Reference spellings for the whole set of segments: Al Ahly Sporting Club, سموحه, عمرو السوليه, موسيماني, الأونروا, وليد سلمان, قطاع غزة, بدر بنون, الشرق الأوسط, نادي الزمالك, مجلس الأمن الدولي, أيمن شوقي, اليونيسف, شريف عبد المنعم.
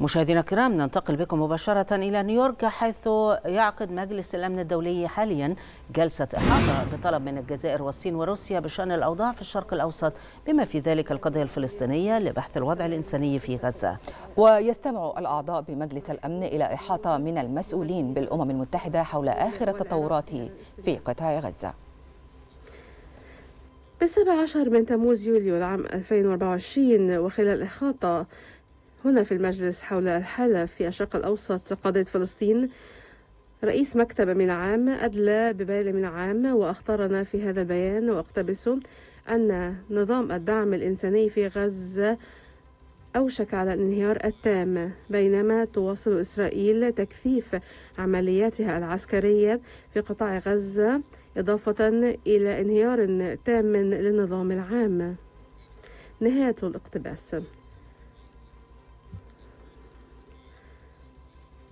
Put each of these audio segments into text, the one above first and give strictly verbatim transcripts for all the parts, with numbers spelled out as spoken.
مشاهدينا الكرام، ننتقل بكم مباشرة إلى نيويورك، حيث يعقد مجلس الأمن الدولي حاليا جلسة إحاطة بطلب من الجزائر والصين وروسيا بشأن الأوضاع في الشرق الأوسط، بما في ذلك القضية الفلسطينية، لبحث الوضع الإنساني في غزة. ويستمع الأعضاء بمجلس الأمن إلى إحاطة من المسؤولين بالأمم المتحدة حول آخر التطورات في قطاع غزة. بالسابع عشر من تموز يوليو العام ألفين وأربعة وعشرين، وخلال إحاطة هنا في المجلس حول الحالة في الشرق الأوسط قضية فلسطين، رئيس مكتب من عام أدلى ببيان من عام وأخطرنا في هذا البيان، واقتبس، أن نظام الدعم الإنساني في غزة أوشك على الانهيار التام، بينما تواصل إسرائيل تكثيف عملياتها العسكرية في قطاع غزة، إضافة إلى انهيار تام للنظام العام. نهاية الاقتباس.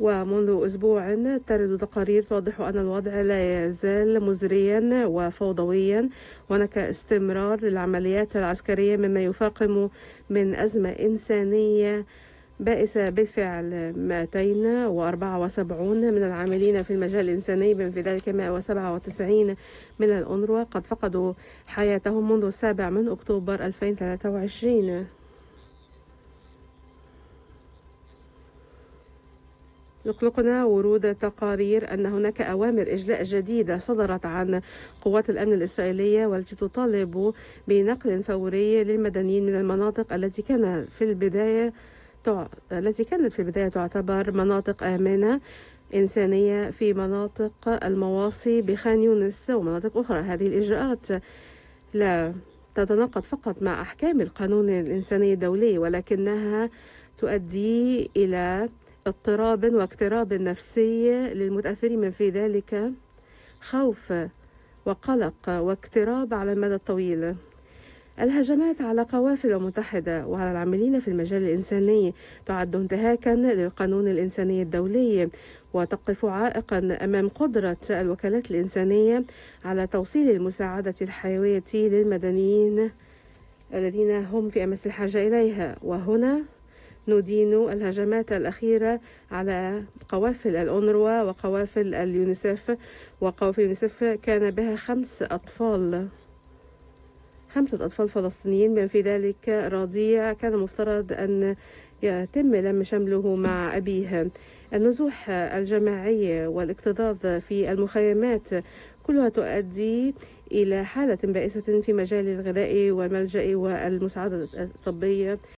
ومنذ أسبوع ترد تقارير توضح أن الوضع لا يزال مزريا وفوضويا، وهناك استمرار للعمليات العسكرية، مما يفاقم من أزمة إنسانية بائسة بالفعل. مئتين وأربعة وسبعين من العاملين في المجال الإنساني، بما في ذلك مئة وسبعة وتسعين من الأونروا، قد فقدوا حياتهم منذ السابع من أكتوبر ألفين وثلاثة وعشرين. يقلقنا ورود تقارير أن هناك أوامر إجلاء جديدة صدرت عن قوات الأمن الإسرائيلية، والتي تطالب بنقل فوري للمدنيين من المناطق التي كان في البداية التي كانت في البداية تعتبر مناطق آمنة إنسانية في مناطق المواصي بخان يونس ومناطق أخرى. هذه الإجراءات لا تتناقض فقط مع أحكام القانون الإنساني الدولي، ولكنها تؤدي إلى اضطراب واكتراب نفسي للمتأثرين، من في ذلك خوف وقلق واكتراب على المدى الطويل. الهجمات على قوافل المتحدة وعلى العاملين في المجال الإنساني تعد انتهاكا للقانون الإنساني الدولي، وتقف عائقا أمام قدرة الوكالات الإنسانية على توصيل المساعدة الحيوية للمدنيين الذين هم في أمس الحاجة إليها. وهنا ندين الهجمات الأخيرة على قوافل الأونروا وقوافل اليونيسف، وقوافل اليونيسف كان بها خمس أطفال خمسة أطفال فلسطينيين، بما في ذلك رضيع كان مفترض أن يتم لم شمله مع أبيه. النزوح الجماعي والاكتظاظ في المخيمات كلها تؤدي إلى حالة بائسة في مجال الغذاء والملجأ والمساعدة الطبية.